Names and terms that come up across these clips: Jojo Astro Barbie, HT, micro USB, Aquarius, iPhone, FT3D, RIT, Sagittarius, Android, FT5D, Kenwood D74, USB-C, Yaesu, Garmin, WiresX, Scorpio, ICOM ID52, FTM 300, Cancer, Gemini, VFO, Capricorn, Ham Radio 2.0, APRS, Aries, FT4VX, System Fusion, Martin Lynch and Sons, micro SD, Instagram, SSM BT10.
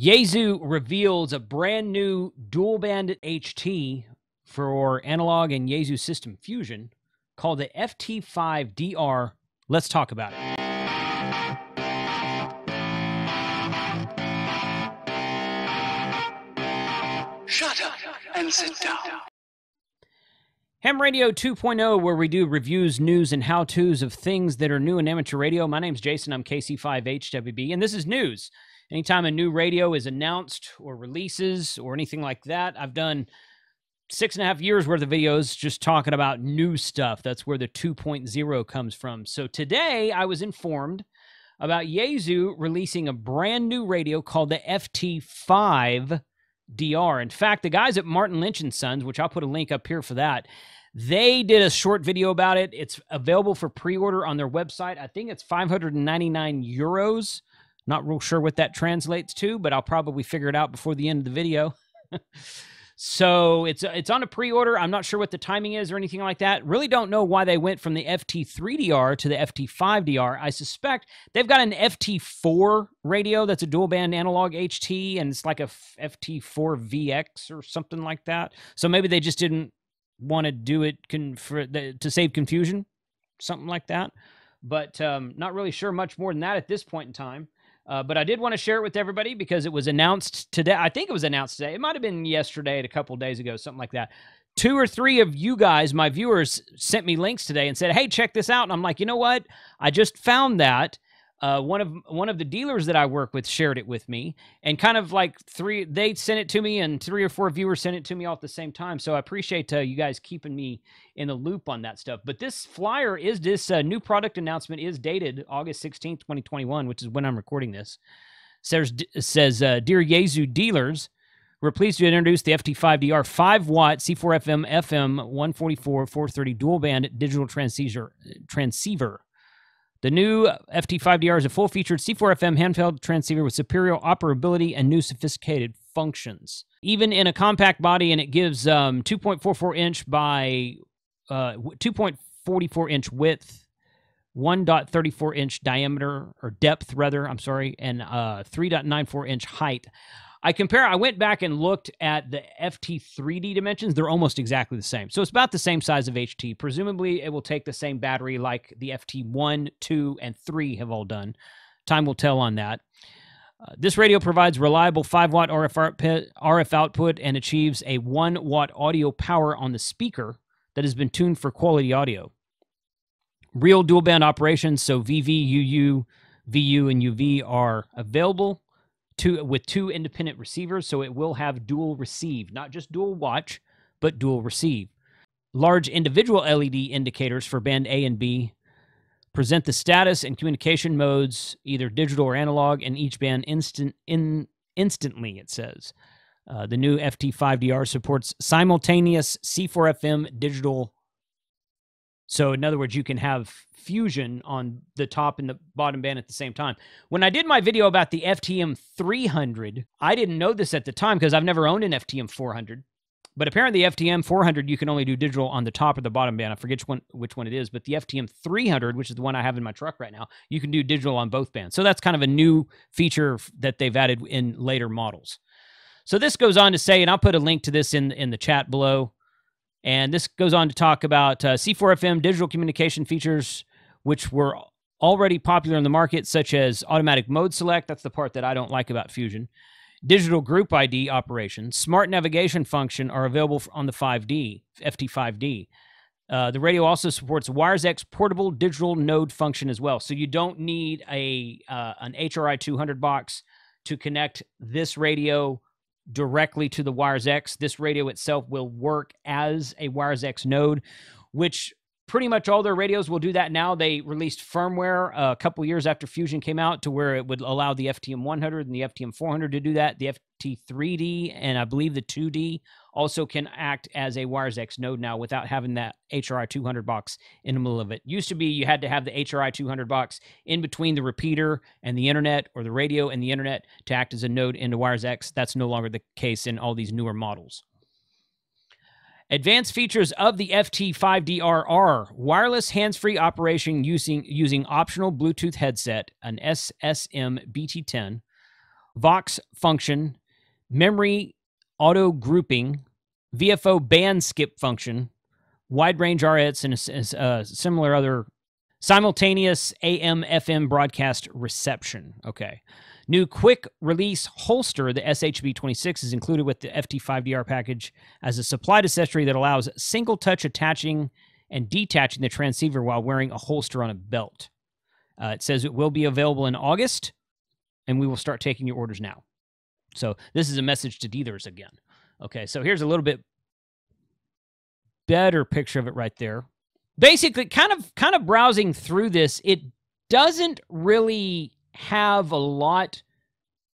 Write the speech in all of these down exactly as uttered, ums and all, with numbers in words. Yaesu reveals a brand new dual-band H T for analog and Yaesu System Fusion called the F T five D R. Let's talk about it. Shut up and sit down. Ham Radio two point oh, where we do reviews, news, and how-tos of things that are new in amateur radio. My name's Jason. I'm K C five H W B, and this is news. Anytime a new radio is announced or releases or anything like that, I've done six and a half years worth of videos just talking about new stuff. That's where the two point oh comes from. So today I was informed about Yaesu releasing a brand new radio called the F T five D R. In fact, the guys at Martin Lynch and Sons, which I'll put a link up here for that, they did a short video about it. It's available for pre-order on their website. I think it's five hundred ninety-nine euros. Not real sure what that translates to, but I'll probably figure it out before the end of the video. So it's it's on a pre-order. I'm not sure what the timing is or anything like that. Really don't know why they went from the F T three D R to the F T five D R. I suspect they've got an F T four radio that's a dual-band analog H T, and it's like a F T four V X or something like that. So maybe they just didn't want to do it con for the, to save confusion, something like that. But um, not really sure much more than that at this point in time. Uh, but I did want to share it with everybody because it was announced today. I think it was announced today. It might have been yesterday, a couple days ago, something like that. Two or three of you guys, my viewers, sent me links today and said, hey, check this out. And I'm like, you know what? I just found that. Uh, one of one of the dealers that I work with shared it with me, and kind of like three, they sent it to me, and three or four viewers sent it to me all at the same time. So I appreciate uh, you guys keeping me in the loop on that stuff. But this flyer is this uh, new product announcement is dated August sixteenth, twenty twenty-one, which is when I'm recording this. Says, says uh, dear Yaesu dealers, we're pleased to introduce the F T five D R five watt C four F M F M one forty-four four thirty dual band digital transceiver transceiver. The new F T five D R is a full-featured C four F M handheld transceiver with superior operability and new sophisticated functions. Even in a compact body, and it gives um, two point four four inch by uh, two point four four inch width, one point three four inch diameter, or depth, rather, I'm sorry, and uh, three point nine four inch height. I compare, I went back and looked at the F T three D dimensions. They're almost exactly the same. So it's about the same size of H T. Presumably, it will take the same battery like the F T one, two, and three have all done. Time will tell on that. Uh, this radio provides reliable five watt R F, R F output and achieves a one watt audio power on the speaker that has been tuned for quality audio. Real dual-band operations, so V V, U U, V U, and U V are available. Two, with two independent receivers, so it will have dual receive, not just dual watch, but dual receive. Large individual L E D indicators for band A and B present the status and communication modes, either digital or analog, in each band instant in instantly, it says. Uh, the new F T five D R supports simultaneous C four F M digital. So in other words, you can have fusion on the top and the bottom band at the same time. When I did my video about the F T M three hundred, I didn't know this at the time because I've never owned an F T M four hundred. But apparently the F T M four hundred, you can only do digital on the top or the bottom band. I forget which one, which one it is, but the F T M three hundred, which is the one I have in my truck right now, you can do digital on both bands. So that's kind of a new feature that they've added in later models. So this goes on to say, and I'll put a link to this in, in the chat below. And this goes on to talk about uh, C four F M digital communication features, which were already popular in the market, such as automatic mode select. That's the part that I don't like about Fusion. Digital group I D operation, smart navigation function are available on the F T five D. Uh, the radio also supports WiresX portable digital node function as well. So you don't need a uh, an H R I two hundred box to connect this radio directly to the WiresX. This radio itself will work as a WiresX node, which pretty much all their radios will do that now. They released firmware a couple years after Fusion came out to where it would allow the F T M one hundred and the F T M four hundred to do that. The F T three D and I believe the two D also can act as a WiresX node now without having that H R I two hundred box in the middle of it. Used to be you had to have the H R I two hundred box in between the repeater and the internet, or the radio and the internet, to act as a node into WiresX. That's no longer the case in all these newer models. Advanced features of the F T five D R are wireless hands-free operation using, using optional Bluetooth headset, an S S M B T ten, Vox function, memory auto grouping, V F O band skip function, wide range R I Ts, and uh, similar other simultaneous A M F M broadcast reception. Okay. New quick release holster, the S H B twenty-six, is included with the F T five D R package as a supplied accessory that allows single touch attaching and detaching the transceiver while wearing a holster on a belt. Uh, it says it will be available in August, and we will start taking your orders now. So this is a message to dealers again. Okay, so here's a little bit better picture of it right there. Basically, kind of, kind of browsing through this, it doesn't really have a lot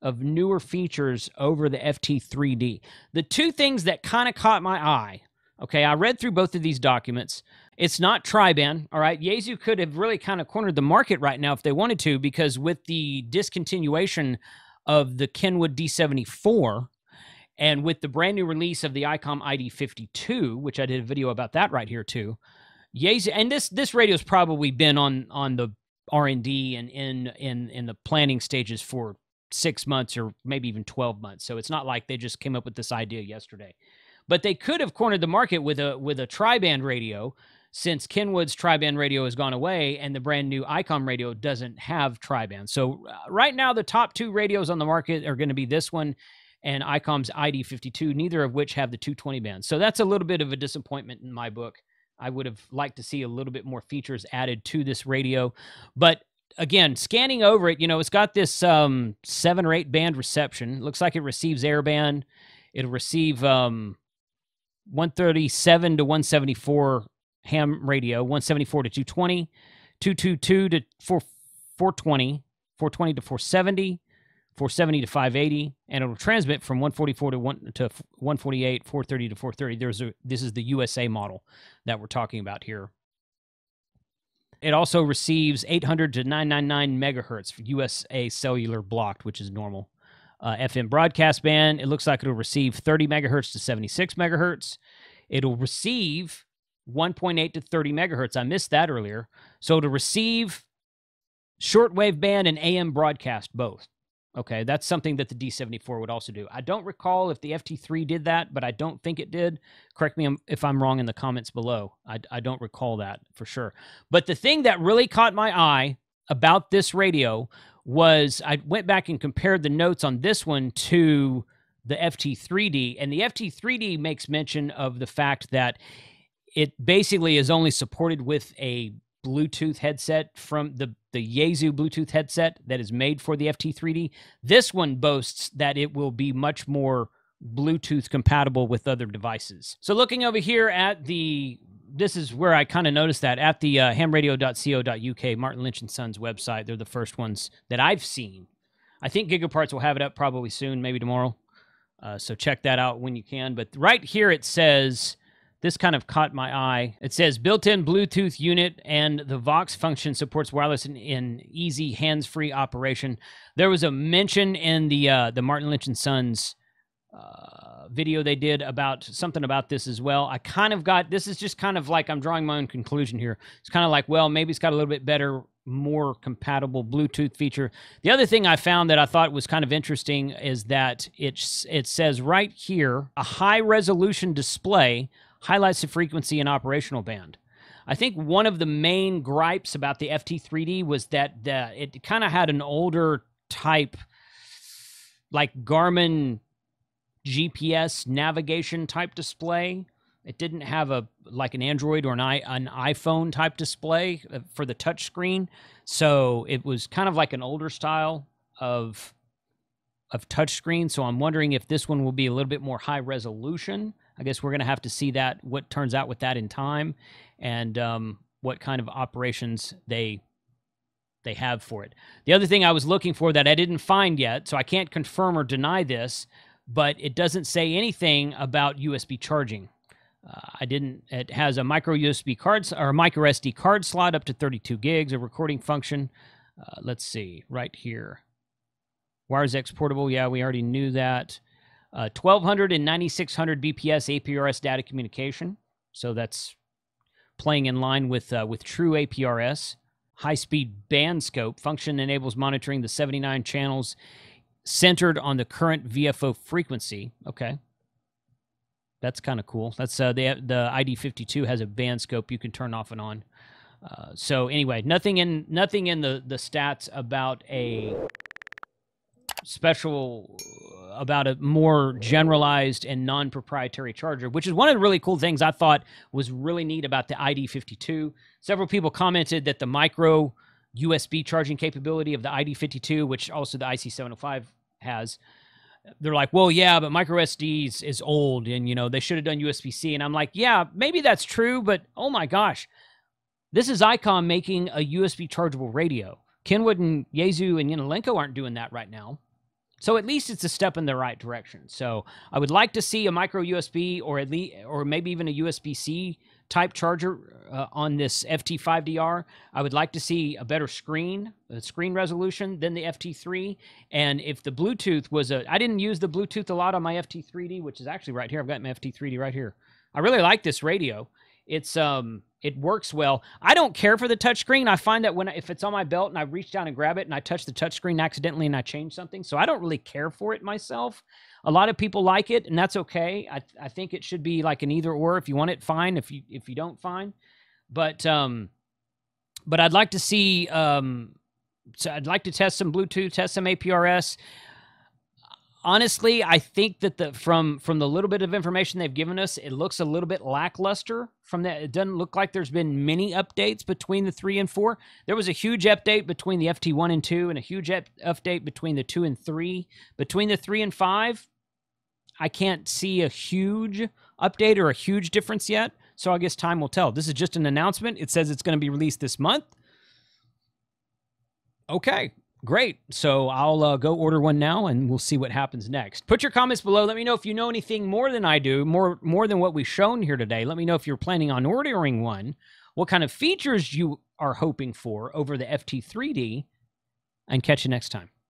of newer features over the F T three D. The two things that kind of caught my eye, okay, I read through both of these documents. It's not tri-band, all right? Yaesu could have really kind of cornered the market right now if they wanted to, because with the discontinuation of the Kenwood D seventy-four and with the brand new release of the ICOM I D fifty-two, which I did a video about that right here too, Yaesu, and this this radio's probably been on on the R and D and in in in the planning stages for six months or maybe even twelve months. So it's not like they just came up with this idea yesterday. But they could have cornered the market with a with a tri-band radio, since Kenwood's tri-band radio has gone away and the brand new ICOM radio doesn't have tri-band. So right now, the top two radios on the market are going to be this one and ICOM's I D fifty-two, neither of which have the two twenty band. So that's a little bit of a disappointment in my book. I would have liked to see a little bit more features added to this radio. But again, scanning over it, you know, it's got this um, seven or eight band reception. It looks like it receives airband. It'll receive Um, one thirty-seven to one seventy-four ham radio, one seventy-four to two twenty, two twenty-two to four twenty, four twenty to four seventy, four seventy to five eighty, and it'll transmit from one forty-four to one forty-eight, four thirty to four thirty. There's a, this is the U S A model that we're talking about here. It also receives eight hundred to nine ninety-nine megahertz for U S A cellular blocked, which is normal. Uh, F M broadcast band, it looks like it'll receive thirty megahertz to seventy-six megahertz. It'll receive one point eight to thirty megahertz. I missed that earlier. So to receive shortwave band and A M broadcast both. Okay, that's something that the D seventy-four would also do. I don't recall if the F T three did that, but I don't think it did. Correct me if I'm wrong in the comments below. I, I don't recall that for sure. But the thing that really caught my eye about this radio was I went back and compared the notes on this one to the F T three D, and the F T three D makes mention of the fact that it basically is only supported with a Bluetooth headset from the, the Yaesu Bluetooth headset that is made for the F T three D. This one boasts that it will be much more Bluetooth compatible with other devices. So looking over here at the, this is where I kind of noticed that at the uh, ham radio dot co dot U K, Martin Lynch and Sons website. They're the first ones that I've seen. I think Gigaparts will have it up probably soon, maybe tomorrow. Uh, so check that out when you can. But right here it says, this kind of caught my eye. It says built-in Bluetooth unit and the Vox function supports wireless and, and easy hands-free operation. There was a mention in the, uh, the Martin Lynch and Sons Uh, video they did about something about this as well. I kind of got, this is just kind of like I'm drawing my own conclusion here. It's kind of like, well, maybe it's got a little bit better, more compatible Bluetooth feature. The other thing I found that I thought was kind of interesting is that it's, it says right here, a high-resolution display highlights the frequency and operational band. I think one of the main gripes about the F T three D was that the, it kind of had an older type, like Garmin G P S navigation type display. It didn't have a like an Android or an, I, an iPhone type display for the touch screen. So it was kind of like an older style of, of touch screen. So I'm wondering if this one will be a little bit more high resolution. I guess we're going to have to see that, what turns out with that in time, and um, what kind of operations they they have for it. The other thing I was looking for that I didn't find yet, so I can't confirm or deny this, but it doesn't say anything about U S B charging. Uh, I didn't, it has a micro U S B card, or micro S D card slot up to thirty-two gigs, a recording function. Uh, let's see, right here. WiresX portable, yeah, we already knew that. Uh, twelve hundred and ninety-six hundred B P S A P R S data communication. So that's playing in line with, uh, with true A P R S. High-speed band scope. Function enables monitoring the seventy-nine channels centered on the current V F O frequency. Okay. That's kind of cool. That's uh, the, the I D fifty-two has a band scope you can turn off and on. Uh, so anyway, nothing in nothing in the, the stats about a special, about a more generalized and non-proprietary charger, which is one of the really cool things I thought was really neat about the I D fifty-two. Several people commented that the micro U S B charging capability of the I D fifty-two, which also the I C seven oh five has, they're like, well, yeah, but micro S Ds is old, and, you know, they should have done U S B C. And I'm like, yeah, maybe that's true, but oh my gosh, this is ICOM making a U S B chargeable radio. Kenwood and Yaesu and Yenilenko aren't doing that right now. So at least it's a step in the right direction. So I would like to see a micro U S B or at least, or maybe even a U S B C type charger uh, on this F T five D R. I would like to see a better screen, a screen resolution than the F T three. And if the Bluetooth was a, I didn't use the Bluetooth a lot on my F T three D, which is actually right here. I've got my F T three D right here. I really like this radio. It's um, it works well. I don't care for the touchscreen. I find that when if it's on my belt and I reach down and grab it and I touch the touchscreen accidentally and I change something, so I don't really care for it myself. A lot of people like it, and that's okay. I I think it should be like an either or. If you want it, fine. If you if you don't, fine. But um, but I'd like to see um, so I'd like to test some Bluetooth, test some A P R S. Honestly, I think that the from from the little bit of information they've given us, it looks a little bit lackluster from that. It doesn't look like there's been many updates between the three and four. There was a huge update between the F T one and two, and a huge up update between the two and three. Between the three and five, I can't see a huge update or a huge difference yet, so I guess time will tell. This is just an announcement. It says it's going to be released this month. Okay. Great. So I'll uh, go order one now, and we'll see what happens next. Put your comments below. Let me know if you know anything more than I do, more more than what we've shown here today. Let me know if you're planning on ordering one, what kind of features you are hoping for over the F T three D, and catch you next time.